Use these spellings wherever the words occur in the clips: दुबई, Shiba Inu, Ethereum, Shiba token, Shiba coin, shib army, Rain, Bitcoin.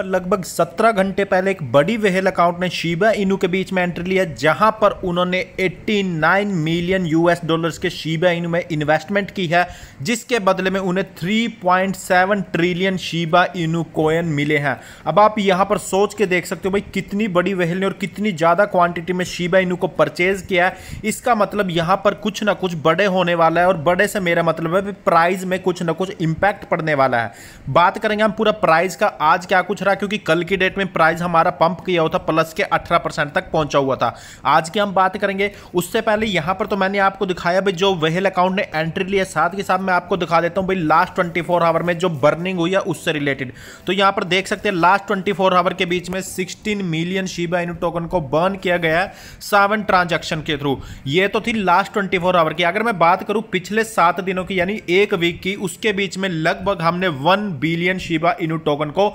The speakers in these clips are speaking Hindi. पर लगभग 17 घंटे पहले एक बड़ी वेहल अकाउंट ने शिबा इनू के बीच में एंट्री लिया, जहां पर उन्होंने 89 मिलियन यूएस डॉलर्स के शिबा इनू में इन्वेस्टमेंट की है, जिसके बदले में उन्हें 3.7 ट्रिलियन शिबा इनू कॉइन मिले हैं। अब आप यहां पर सोच के देख सकते हो भाई कितनी बड़ी वेहल ने और कितनी ज़्यादा क्वांटिटी में शिबा इनू को परचेज किया है। इसका मतलब यहाँ पर कुछ ना कुछ बड़े होने वाला है, और बड़े से मेरा मतलब है प्राइस में कुछ ना कुछ इम्पैक्ट पड़ने वाला है। बात करेंगे हम पूरा प्राइस का आज क्या कुछ रहा, क्योंकि कल की डेट में प्राइस हमारा पंप किया हुआ था, प्लस के 18% तक पहुंचा हुआ था। आज की हम बात करेंगे। उससे पहले यहां पर तो मैंने आपको दिखाया भाई जो वेहल अकाउंट ने एंट्री लिया, साथ के साथ मैं आपको दिखा देता हूं भाई लास्ट 24 आवर में जो बर्निंग हुई है उससे रिलेटेड। तो यहां पर देख सकते हैं लास्ट 24 आवर के बीच में 16 मिलियन शिबा इनु टोकन को बर्न किया गया 7 ट्रांजैक्शन के थ्रू। ये तो थी लास्ट 24 आवर की। अगर मैं बात करूं पिछले 7 दिनों की यानी एक वीक की, उसके बीच में लगभग हमने 1 बिलियन शिबा इनु टोकन को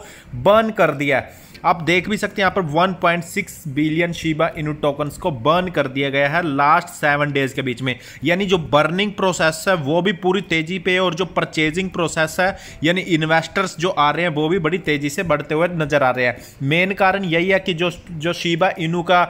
बर्न कर दिया। आप देख भी सकते हैं यहाँ पर 1.6 बिलियन शिबा इनु टोकन्स को बर्न कर दिया गया है लास्ट 7 डेज के बीच में। यानी जो बर्निंग प्रोसेस है वो भी पूरी तेजी पे, और जो परचेजिंग प्रोसेस है यानी इन्वेस्टर्स जो आ रहे हैं वो भी बड़ी तेजी से बढ़ते हुए नजर आ रहे हैं। मेन कारण यही है कि जो शिबा इनु का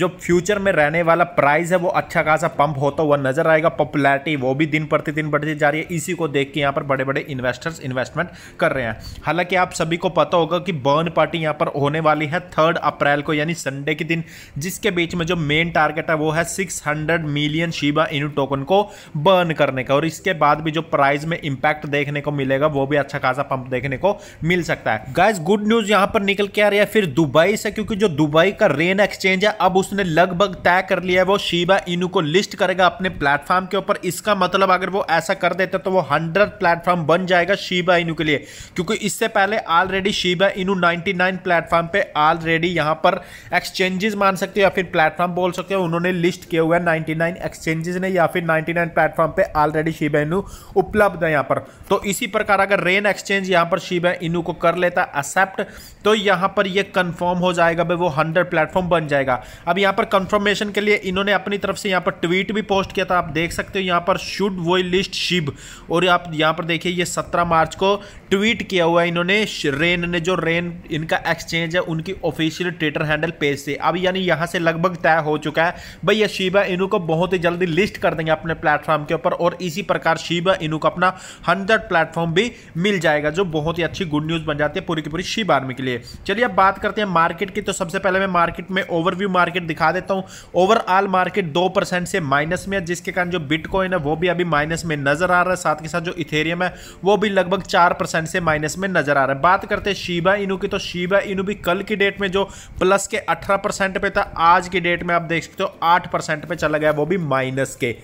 जो फ्यूचर में रहने वाला प्राइस है वो अच्छा खासा पंप होता हुआ नजर आएगा। पॉपुलैरिटी वो भी दिन प्रतिदिन बढ़ती जा रही है, इसी को देख के यहाँ पर बड़े बड़े इन्वेस्टर्स इन्वेस्टमेंट कर रहे हैं। हालांकि आप सभी को पता होगा कि बर्न पार्टी यहाँ पर होने वाली है 3 अप्रैल को यानी संडे के दिन, जिसके बीच में जो मेन टारगेट है वो है 600 मिलियन शिबा इनु टोकन को बर्न करने का। और इसके बाद भी जो प्राइस में इंपैक्ट देखने को मिलेगा वो भी अच्छा खासा पंप देखने को मिल सकता है। गाइस गुड न्यूज यहां पर निकल के आ रही है फिर दुबई से, क्योंकि जो दुबई का रेन एक्सचेंज है अब उसने लगभग तय कर लिया है वो शिबा इनु को लिस्ट करेगा अपने प्लेटफॉर्म के ऊपर। इसका मतलब अगर वो ऐसा कर देता तो वो 100 प्लेटफॉर्म बन जाएगा शिबा इनु के लिए, क्योंकि इससे पहले ऑलरेडी शिबा इनु 99 प्लेटफॉर्म पे ऑलरेडी यहां पर एक्सचेंजेस मान सकते हो या फिर प्लेटफॉर्म बोल सकते हो, उन्होंने लिस्ट किया हुआ है 99 एक्सचेंजेस ने या फिर 99 प्लेटफॉर्म पे ऑलरेडी शिबा इनु उपलब्ध है यहां पर। तो इसी प्रकार अगर रेन एक्सचेंज यहां पर शिबा इनु को कर लेता एक्सेप्ट, तो यहां पर ये कंफर्म हो जाएगा भाई वो 100 प्लेटफॉर्म बन जाएगा। अब यहां पर कंफर्मेशन के लिए इन्होंने अपनी तरफ से यहां पर ट्वीट भी पोस्ट किया था, आप देख सकते हो यहां पर शुड वी लिस्ट शिब, और आप यहां पर देखिए ये 17 मार्च को ट्वीट किया हुआ है इन्होंने रेन ने, जो रेन इनका एक्सचेंज है उनकी ऑफिशियल ट्विटर हैंडल पेज से। अब यानी यहां से लगभग तय हो चुका है भाई ये शिबा इनु को बहुत ही जल्दी लिस्ट कर देंगे अपने प्लेटफॉर्म के ऊपर, और इसी प्रकार शिबा इनु का अपना 100 प्लेटफॉर्म भी मिल जाएगा, जो बहुत ही अच्छी गुड न्यूज बन जाती है पूरी की पूरी शिबा आर्मी के लिए। चलिए अब बात करते हैं मार्केट की। तो सबसे पहले मैं मार्केट में ओवरव्यू मार्केट दिखा देता हूं। ओवरऑल मार्केट 2% से माइनस में है, जिसके कारण जो बिटकॉइन है वो भी अभी माइनस में नजर आ रहा है, साथ के साथ जो इथेरियम है वो भी लगभग 4% से माइनस में नजर आ रहा है। बात करते हैं शिबा इनु की, तो शिबा इनु भी कल की डेट में जो प्लस के 18% पे था, आज की डेट में आप देख सकते हो 8% पे चला गया, वो भी माइनस के।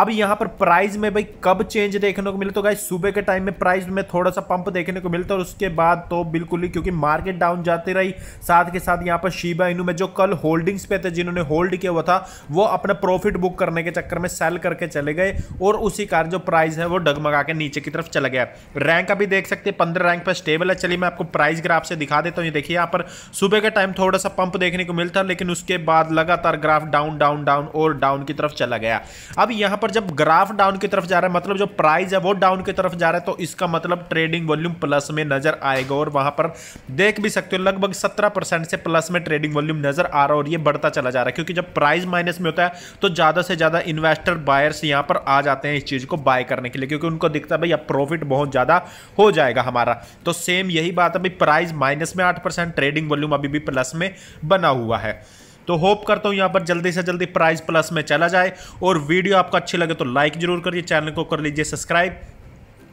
अब यहाँ पर प्राइस में भाई कब चेंज देखने को मिले, तो गाइस सुबह के टाइम में प्राइस में थोड़ा सा पंप देखने को मिलता है, और उसके बाद तो बिल्कुल ही, क्योंकि मार्केट डाउन जाती रही, साथ के साथ यहाँ पर शिबा इनु में जो कल होल्डिंग्स पे थे जिन्होंने होल्ड किया हुआ था वो अपना प्रॉफिट बुक करने के चक्कर में सेल करके चले गए, और उसी कारण जो प्राइस है वो डगमगा के नीचे की तरफ चला गया। रैंक अभी देख सकते हैं 15 रैंक पर स्टेबल है। चलिए मैं आपको प्राइस ग्राफ से दिखा देता हूँ। ये देखिए यहाँ पर सुबह के टाइम थोड़ा सा पंप देखने को मिलता, लेकिन उसके बाद लगातार ग्राफ डाउन डाउन डाउन और डाउन की तरफ चला गया। अब यहाँ पर जब ग्राफ डाउन की तरफ जा रहा है मतलब जो प्राइस है वो डाउन की तरफ जा रहा है, तो इसका मतलब ट्रेडिंग वॉल्यूम प्लस में नजर आएगा, और वहां पर देख भी सकते हो लगभग 17% से प्लस में ट्रेडिंग वॉल्यूम नजर आ रहा है, और ये बढ़ता चला जा रहा है, क्योंकि जब प्राइस माइनस में होता है तो ज्यादा से ज्यादा इन्वेस्टर बायर्स यहां पर आ जाते हैं इस चीज को बाय करने के लिए, क्योंकि उनको दिखता है भाई अब प्रॉफिट बहुत ज्यादा हो जाएगा हमारा। तो सेम यही बात है भाई, प्राइस माइनस में 8%, ट्रेडिंग वॉल्यूम अभी भी प्लस में बना हुआ है। तो होप करता हूं यहां पर जल्दी से जल्दी प्राइस प्लस में चला जाए। और वीडियो आपको अच्छी लगे तो लाइक जरूर करिए, चैनल को कर लीजिए सब्सक्राइब,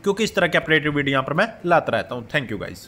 क्योंकि इस तरह के अपडेटेड वीडियो यहां पर मैं लाता रहता हूं। Thank you guys.